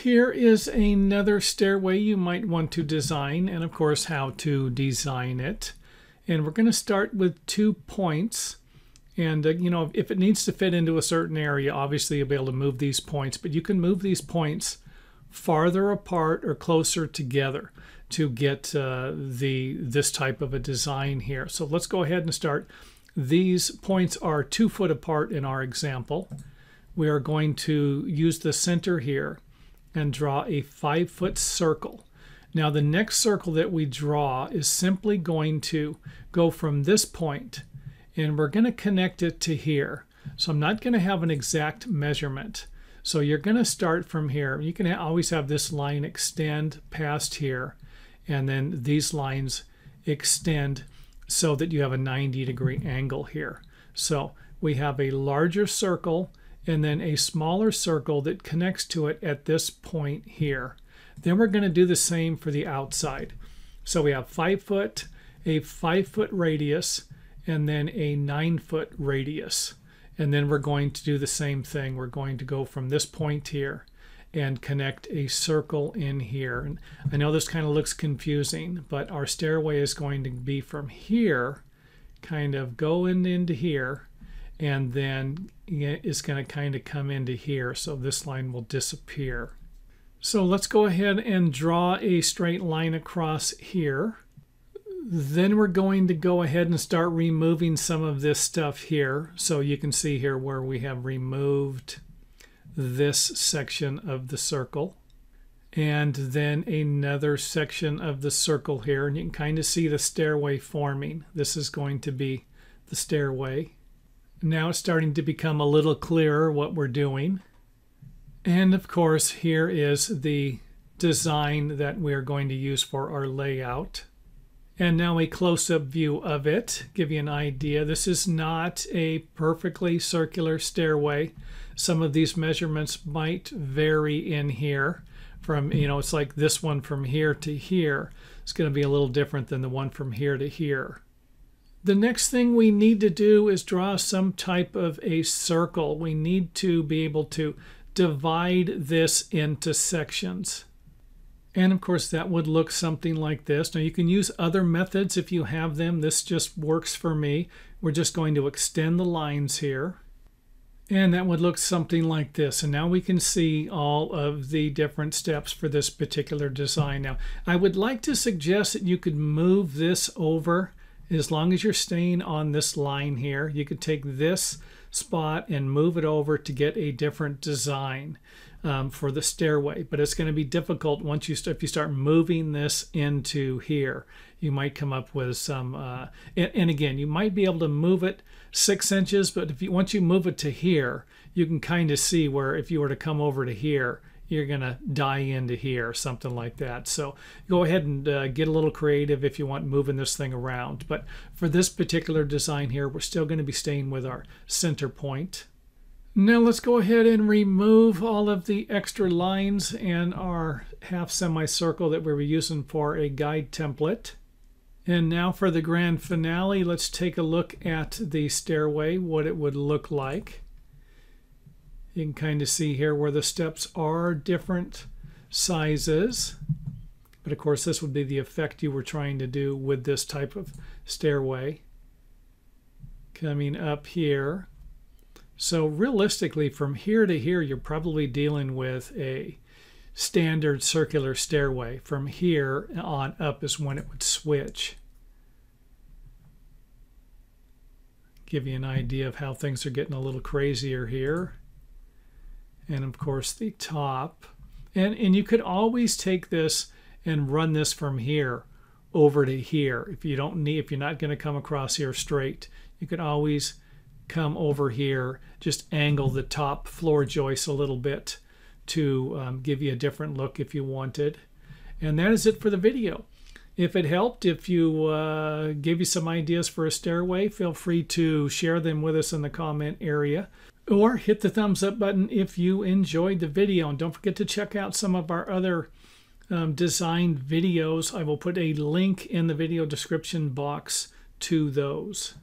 Here is another stairway you might want to design, and of course how to design it. And we're going to start with 2 points. And you know, if it needs to fit into a certain area, obviously you'll be able to move these points, but you can move these points farther apart or closer together to get this type of a design here. So let's go ahead and start. These points are 2 foot apart in our example. We are going to use the center here and draw a 5 foot circle. Now the next circle that we draw is simply going to go from this point, and we're going to connect it to here. So I'm not going to have an exact measurement. So you're going to start from here. You can always have this line extend past here, and then these lines extend so that you have a 90-degree angle here. So we have a larger circle and then a smaller circle that connects to it at this point here. Then we're going to do the same for the outside. So we have 5 foot, a 5 foot radius, and then a 9 foot radius. And then we're going to do the same thing. We're going to go from this point here and connect a circle in here. And I know this kind of looks confusing, but our stairway is going to be from here, kind of going into here, and then it's going to kind of come into here. So this line will disappear. So let's go ahead and draw a straight line across here. Then we're going to go ahead and start removing some of this stuff here. So you can see here where we have removed this section of the circle, and then another section of the circle here, and you can kind of see the stairway forming. This is going to be the stairway. Now it's starting to become a little clearer what we're doing. And of course, here is the design that we're going to use for our layout. And now a close-up view of it, give you an idea. This is not a perfectly circular stairway. Some of these measurements might vary in here from, you know, it's like this one from here to here. It's going to be a little different than the one from here to here. The next thing we need to do is draw some type of a circle. We need to be able to divide this into sections. And of course that would look something like this. Now you can use other methods if you have them. This just works for me. We're just going to extend the lines here. And that would look something like this. And now we can see all of the different steps for this particular design. Now I would like to suggest that you could move this over. As long as you're staying on this line here, you could take this spot and move it over to get a different design for the stairway. But it's going to be difficult once you if you start moving this into here. You might come up with some, and again, you might be able to move it 6 inches, but if you once you move it to here, you can kind of see where if you were to come over to here, you're going to die into here or something like that. So go ahead and get a little creative if you want moving this thing around. But for this particular design here, we're still going to be staying with our center point. Now let's go ahead and remove all of the extra lines and our half semicircle that we were using for a guide template. And now for the grand finale, let's take a look at the stairway, what it would look like. You can kind of see here where the steps are different sizes. But of course, this would be the effect you were trying to do with this type of stairway. Coming up here. So realistically, from here to here, you're probably dealing with a standard circular stairway. From here on up is when it would switch. Give you an idea of how things are getting a little crazier here. And of course the top, and you could always take this and run this from here over to here. If you don't need, if you're not going to come across here straight, you could always come over here, just angle the top floor joist a little bit to give you a different look if you wanted. And that is it for the video. If it helped, if you gave you some ideas for a stairway, feel free to share them with us in the comment area. Or hit the thumbs up button if you enjoyed the video. And don't forget to check out some of our other design videos. I will put a link in the video description box to those.